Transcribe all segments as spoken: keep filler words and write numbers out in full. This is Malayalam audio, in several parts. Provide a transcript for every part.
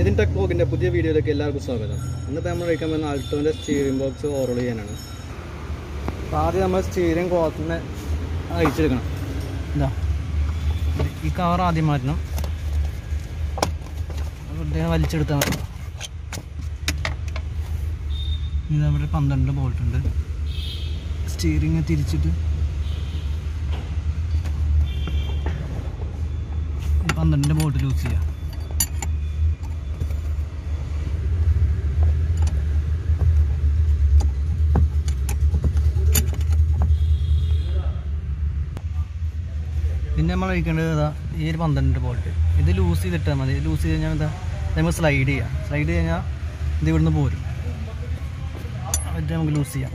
ഇതിൻ ടെക് വ്ലോഗിന്റെ പുതിയ വീഡിയോയിലേക്ക് എല്ലാവർക്കും സ്വാഗതം. ഇന്നത്തെ നമ്മൾ കഴിക്കുന്ന ആൾട്ടോന്റെ സ്റ്റീറിംഗ് ബോക്സ് ഓർഡർ ചെയ്യാനാണ്. അപ്പോൾ ആദ്യം നമ്മൾ സ്റ്റീറിംഗ് കോളത്തിന് അഴിച്ചെടുക്കണം. ഇതാ ഈ കവർ ആദ്യം മാറ്റണം, അദ്ദേഹം വലിച്ചെടുത്താൽ മതി. ഇതവിടെ പന്ത്രണ്ട് ബോൾട്ടുണ്ട്. സ്റ്റീറിങ് തിരിച്ചിട്ട് പന്ത്രണ്ട് ബോൾട്ട് ലൂസ് ചെയ്യാം. പിന്നെ നമ്മൾ കഴിക്കേണ്ടത് ഇതാ ഈ ഒരു പന്ത്രണ്ട് ബോൾട്ട് ഇത് ലൂസ് ചെയ്തിട്ടാൽ മതി. ലൂസ് ചെയ്ത് കഴിഞ്ഞാൽ എന്താ നമുക്ക് സ്ലൈഡ് ചെയ്യാം. സ്ലൈഡ് ചെയ്ത് കഴിഞ്ഞാൽ ഇത് ഇവിടുന്ന് പോരും, എന്നിട്ട് നമുക്ക് ലൂസ് ചെയ്യാം.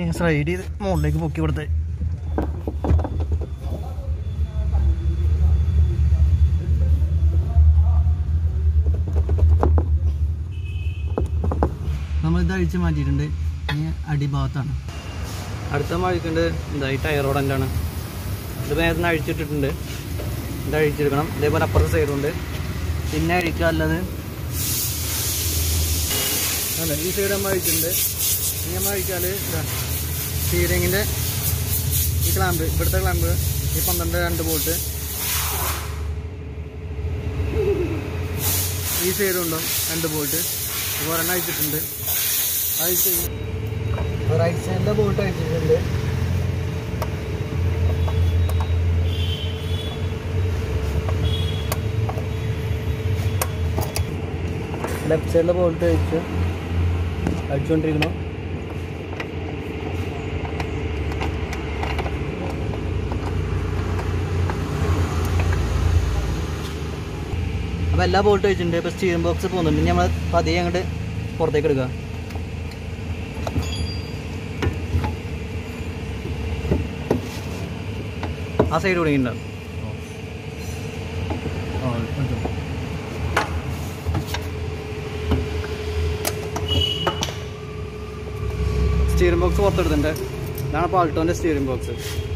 ഞാൻ സ്ലൈഡ് ചെയ്ത് മുകളിലേക്ക് പൊക്കി കൊടുത്ത് നമ്മളിത് അഴിച്ച് മാറ്റിയിട്ടുണ്ട്. ഇനി അടിഭാഗത്താണ് അടുത്ത അഴിക്കേണ്ടത്. ഇതാ ഈ ടയർ ഓടൻ്റാണ്. ഇത് നേരത്തെ അഴിച്ചിട്ടിട്ടുണ്ട്, ഇത് അഴിച്ചെടുക്കണം. ഇതേപോലെ അപ്പുറത്തെ സൈഡുണ്ട്. പിന്നെ അഴിക്കുക അല്ലാതെ അല്ല ഈ സൈഡ് നമ്മൾ അഴിച്ചിട്ടുണ്ട്. ഇനി നമ്മൾ അഴിച്ചാൽ സ്റ്റീറിങ്ങിൻ്റെ ഈ ക്ലാമ്പ്, ഇവിടുത്തെ ക്ലാമ്പ് ഈ പന്ത്രണ്ട് രണ്ട് ബോൾട്ട് ഈ സൈഡും ഉണ്ടോ രണ്ട് ബോൾട്ട് ഒരെണ്ണം അഴിച്ചിട്ടുണ്ട്. അഴിച്ച് റൈറ്റ് സൈഡിൻ്റെ ബോൾട്ട് അഴിച്ചിട്ടുണ്ട്. ലെഫ്റ്റ് സൈഡിലെ ബോൾട്ട് അഴിച്ച് അഴിച്ചുകൊണ്ടിരിക്കണം. അപ്പോൾ എല്ലാ ബോൾട്ട് വെച്ചിട്ടുണ്ട്. ഇപ്പോൾ സ്റ്റീറിംഗ് ബോക്സ് പോകുന്നുണ്ട്. നമ്മൾ പതിയെ അങ്ങോട്ട് പുറത്തേക്ക് എടുക്കുക. ആ സൈഡ് തുടങ്ങിയിട്ടുണ്ടാവും. സ്റ്റീറിംഗ് ബോക്സ് പുറത്തെടുത്തിട്ടുണ്ട്. ഇതാണ് ഇപ്പോൾ ആൾട്ടോൻ്റെ സ്റ്റീറിംഗ് ബോക്സ്.